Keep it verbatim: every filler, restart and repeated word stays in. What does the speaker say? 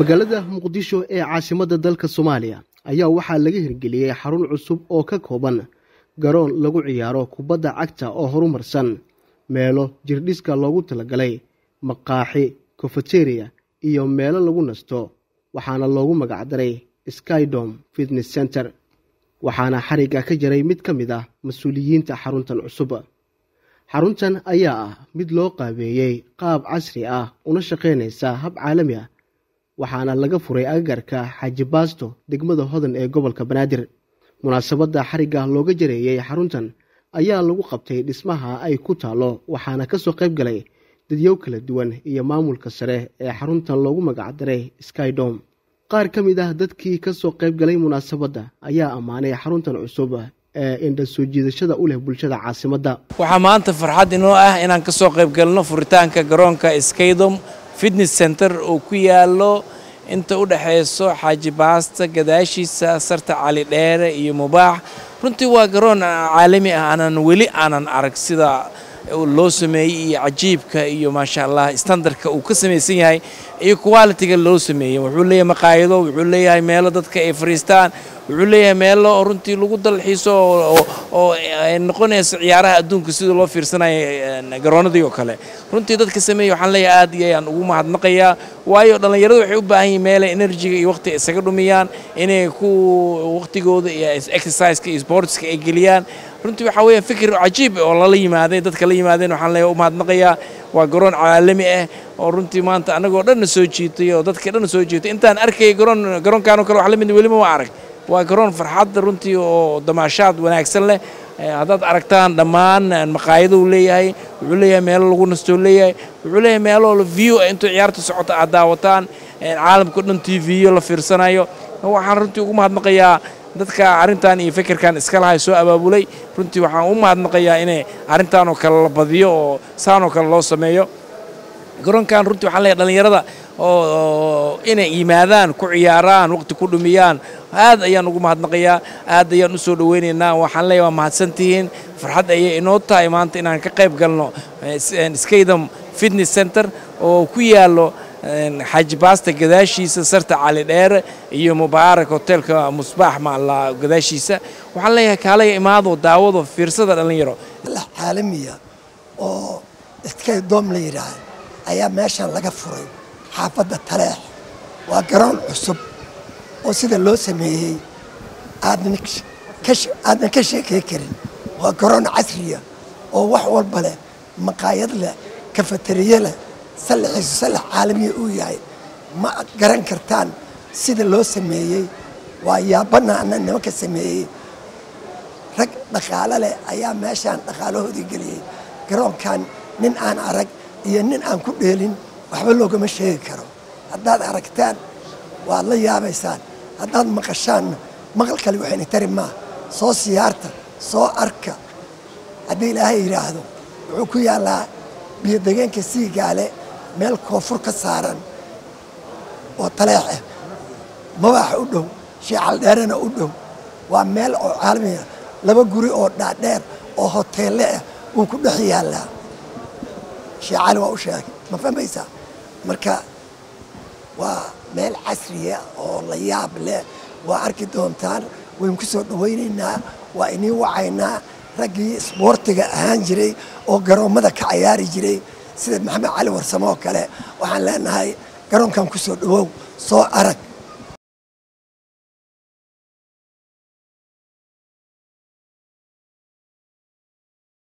magaalada muqdisho ee caasimada dalka soomaaliya ayaa waxaa laga hirgeliyay xarun cusub oo ka kooban garoon lagu ciyaaro kubadda cagta oo horumarsan meelo jirdhiska loogu talagalay maqaaxi cafeteria iyo meelo lagu nasto waxaana loogu magac daray SkyDome Fitness Center waxaana xariga ka jiray mid ka mid ah masuuliyiinta xaruntan cusub xaruntan ayaa ah mid loo qaabeeyay qaab casri ah una shaqeynaysa hab caalami ah waxaana laga furay agagaarka Xaaji Baasto degmada Hodan ee gobolka Banaadir munaasabada xariga looga jireeyay xaruntan ayaa lagu qabtay dhismaha ay ku taalo waxaana ka soo qayb galay dadyo kala duwan iyo maamulka sare ee xaruntan loogu magac daray SkyDome qaar ka mid ah dadkii ka soo qayb galay munaasabada ayaa amaanay xaruntan cusub ee indha soo jiidashada u leh bulshada caasimada waxa maanta farxad inoo ah inaan ka soo qayb galno furitaanka garoonka SkyDome Fitness Center oo ku yaalo inta u dhaxayso Xaaji Baasta gadaashiisa sarta cali dheere iyo mubaax runtii waa garoon caalami ah aanan weli aanan arag sida loo sameeyay iyo cajiibka iyo maasha Allah standardka uu ka sameeysan yahay iyo quality-ga loo sameeyay wuxuu leeyahay maqaayado wuxuu leeyahay meelo dadka ay fariistaan wuxuu leeyahay meelo runtii lagu dalxiiso oo ay noqonayso ciyaaraha adduunka sida loo fiirsanay garoonada iyo kale runtii dadka sameeyay waxaan leeyahay aad iyo aan ugu mahadnaqayaa waayo dhalinyaradu waxay u baahan yihiin meelo energy-ga iyo waqti isaga dhumiyaan inay ku waqtigooda iyo exercise-ka iyo sports-ka ay geliyaan runtii waxa weeye fikir cajiib oo la yimaadeen dadka la yimaadeen waxaan leeyahay u mahadnaqayaa waa garoon caalami ah oo runtii maanta anagoo dhan soo jiitay oo dadka dhan soo jiitay intaan arkay garoon garoonkan oo kale wax la mid weli ma arag waa garoon farxad runtii oo damaashaad wanaagsan leh haddaad aragtaan dhammaan maqaayadu leeyahay wuxuu leeyahay meelo lagu nasto leeyahay wuxuu leeyahay meelo view inta ciyaarta socoto aad daawataan caalamka dhan T V la fiirsanayo waxaan runtii ugu mahadnaqayaa dadka arintan iyo fikirkan iska lahay soo abaabulay runtii waxaan u mahadnaqayaa inay arintan oo kala badiyo oo saano kala loo sameeyo garoonkan runtii waxaan leeyahay dhalinyarada oo inay yimaadaan ku ciyaaraan waqti ku dhumiyaan aad ayaan ugu mahadnaqayaa aad ayaan u soo dhaweynaynaa waxaan leeyahay mahadsantihiin farxad ayay inoo tahay maanta inaan ka qayb galno SkyDome Fitness Center oo ku yaalo Xaaji Baasta gadaashiisa sarta cali dheere iyo Mubaarak hotelka Musbaax ma la gadaashiisa waxaan leeyahay kaalay imaado daawado fiirsada dhalinyaro caalamiya oo SkyDome la yiraahdo ayaa meesha laga furay xaafadda Taleex waa garoon cusub oo sida loo sameeyay aadan aadan ka sheekay karin waa garoon casriya oo wax walba leh maqaayad leh kafateriye leh salxiisu salx caalami uu yahay ma garan kartaan sida loo sameeyay waa yaabana anna nimanka sameeyay rag dhaqaale leh ayaa meeshaan dhaqaalahoodii geliyay garoonkan nin aan arag iyo nin aan ku dheelin waxba loogama sheegi karo haddaad aragtaan waad la yaabaysaan haddaad maqashaan maqal kale waxayna tari maa soo siyaarta soo arka haddii ilaahay yidhaahdo wuxuu ku yaallaa biyo-degeenka sii gaale meel koonfur ka saaran oo Taleex ah mabaaxa u dhow sheecaldheerana u dhow waa meel oo caalami ah laba guri oo dhaadheer oo hoteelle ah uu ku dhex yaallaa sheecaali waa u sheegay ma fahmaysaa marka waa meel casriya oo la yaab leh waa arki doontaan waynu ku soo dhawaynaynaa waa inii wacaynaa raggii isboortiga ahaan jiray oo garoommada ka cayaari jiray sida maxamed cali warsame oo kale waxaan leenahay garoonkan ku soo dhawow soo arag